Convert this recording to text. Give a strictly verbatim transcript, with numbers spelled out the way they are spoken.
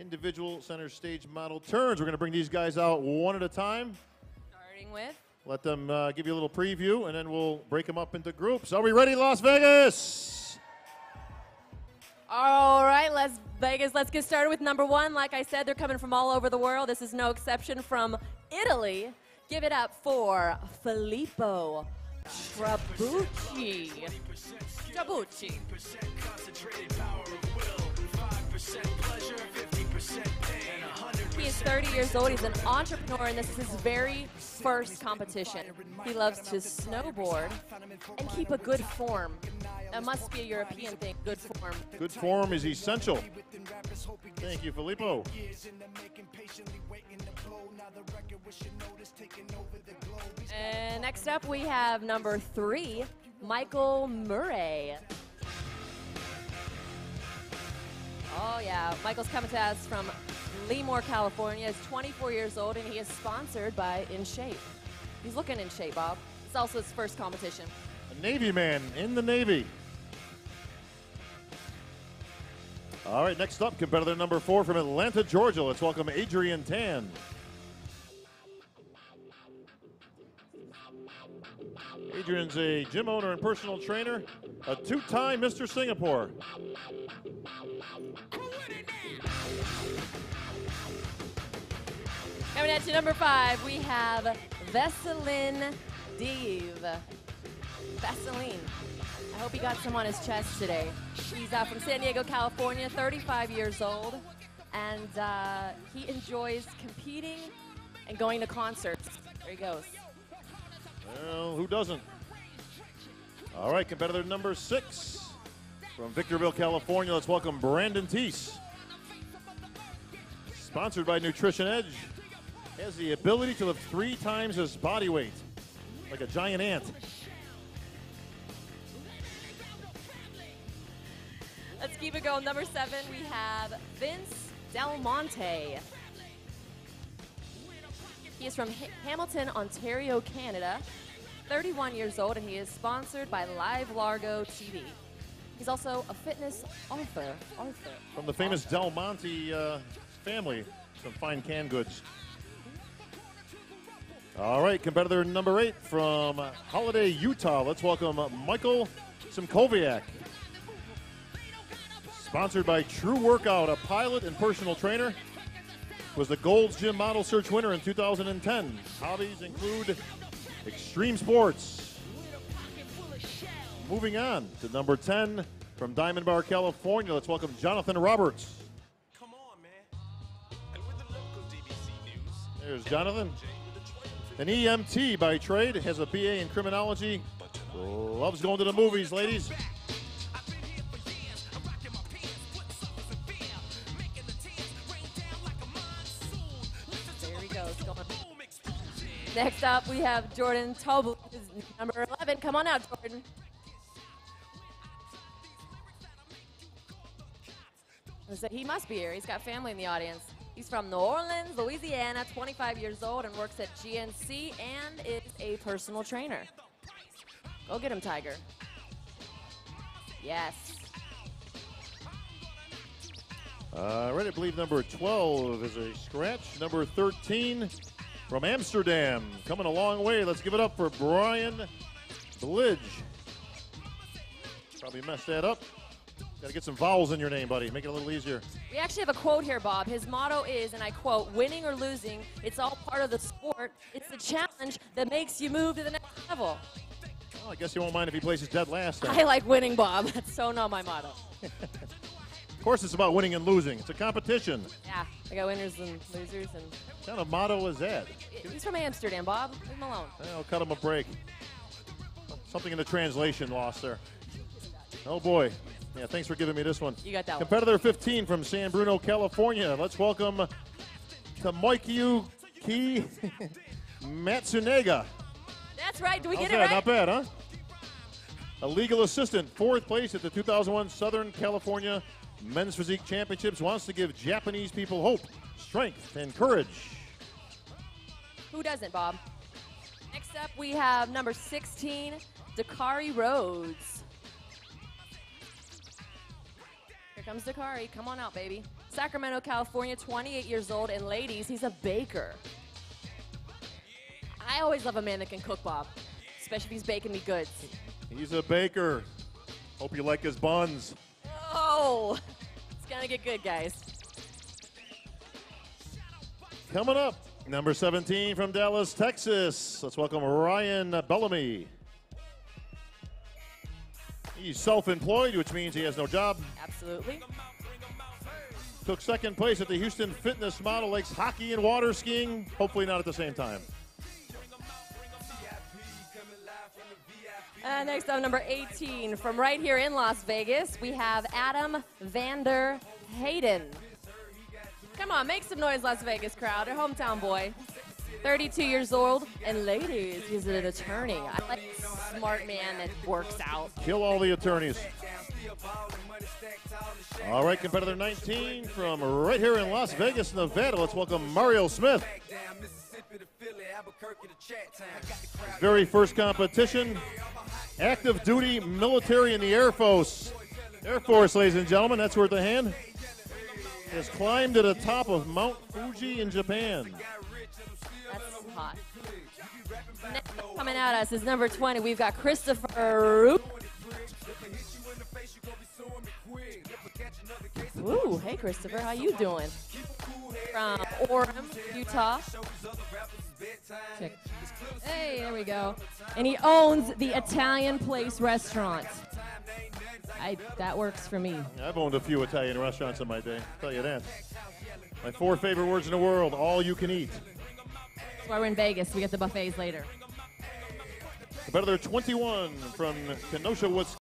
individual center stage model turns. We're going to bring these guys out one at a time. Starting with? Let them uh, give you a little preview, and then we'll break them up into groups. Are we ready, Las Vegas? All right, Las Vegas, let's get started with number one. Like I said, they're coming from all over the world. This is no exception, from Italy. Give it up for Filippo Trabucci. Trabucci. He is thirty years old. He's an entrepreneur, and this is his very first competition. He loves to snowboard and keep a good form. That must be a European thing, good form. Good form is essential. Thank you, Filippo. And next up, we have number three, Michael Murray. Oh, yeah. Michael's coming to us from Lemoore, California. He's twenty-four years old, and he is sponsored by In Shape. He's looking in shape, Bob. It's also his first competition. A Navy man in the Navy. All right, next up, competitor number four from Atlanta, Georgia. Let's welcome Adrian Tan. Adrian's a gym owner and personal trainer, a two-time Mister Singapore. Coming at you, number five, we have Veselin Dave. Veselin. I hope he got some on his chest today. He's uh, from San Diego, California, thirty-five years old, and uh, he enjoys competing and going to concerts. There he goes. Well, who doesn't? All right, competitor number six from Victorville, California. Let's welcome Brandon Teese. Sponsored by Nutrition Edge, has the ability to lift three times his body weight, like a giant ant. Let's keep it going. Number seven, we have Vince Del Monte. He is from Hamilton, Ontario, Canada, thirty-one years old, and he is sponsored by Live Largo T V. He's also a fitness author. Author. From the famous author. Del Monte uh, family, some fine canned goods. All right, competitor number eight from Holiday, Utah. Let's welcome Michael Simkoviak. Sponsored by True Workout, a pilot and personal trainer. Was the Gold's Gym Model Search winner in two thousand ten. Hobbies include extreme sports. Moving on to number ten from Diamond Bar, California. Let's welcome Jonathan Roberts. Come on, man. And with the local D B C news, there's Jonathan. An E M T by trade, has a B A in criminology. Loves going to the movies, ladies. Next up, we have Jordan Tobler, number eleven. Come on out, Jordan. So he must be here. He's got family in the audience. He's from New Orleans, Louisiana, twenty-five years old, and works at G N C and is a personal trainer. Go get him, Tiger. Yes. Uh, right, I believe number twelve is a scratch. Number thirteen. From Amsterdam, coming a long way. Let's give it up for Brian Blidge. Probably messed that up. Gotta get some vowels in your name, buddy. Make it a little easier. We actually have a quote here, Bob. His motto is, and I quote, "Winning or losing, it's all part of the sport. It's the challenge that makes you move to the next level." Well, I guess you won't mind if he places dead last time. I like winning, Bob. That's so not my motto. Of course, it's about winning and losing. It's a competition. Yeah, I got winners and losers. And what kind of motto is that? He's from Amsterdam, Bob. Leave him alone. I'll cut him a break. Something in the translation lost there. Oh, boy. Yeah, thanks for giving me this one. You got that one. Competitor fifteen from San Bruno, California. Let's welcome Tomoyuki Matsunega. That's right. Do we get it right? Not bad, huh? A legal assistant, fourth place at the two thousand one Southern California Men's Physique Championships, wants to give Japanese people hope, strength, and courage. Who doesn't, Bob? Next up, we have number sixteen, Dakari Rhodes. Here comes Dakari. Come on out, baby. Sacramento, California, twenty-eight years old, and ladies, he's a baker. I always love a man that can cook, Bob, especially if he's baking me goods. He's a baker. Hope you like his buns. Oh, it's gonna get good, guys. Coming up, number seventeen from Dallas, Texas. Let's welcome Ryan Bellamy. He's self-employed, which means he has no job. Absolutely. Took second place at the Houston Fitness Model Lakes hockey and water skiing. Hopefully not at the same time. Uh, next up, number eighteen, from right here in Las Vegas, we have Adam Vander Hayden. Come on, make some noise, Las Vegas crowd, your hometown boy. thirty-two years old, and ladies, he's an attorney. I like a smart man that works out. Kill all the attorneys. All right, competitor nineteen from right here in Las Vegas, Nevada. Let's welcome Mario Smith. His very first competition, active duty military in the Air Force. Air Force, ladies and gentlemen, that's worth a hand. Has climbed to the top of Mount Fuji in Japan. That's hot. Next coming at us is number twenty. We've got Christopher Roop. Ooh, hey Christopher, how you doing? From Orem, Utah. Check. Hey, there we go. And he owns the Italian Place restaurant. I, that works for me. I've owned a few Italian restaurants in my day, I'll tell you that. My four favorite words in the world, all you can eat. That's why we're in Vegas, we get the buffets later. Competitor twenty-one from Kenosha, Wisconsin.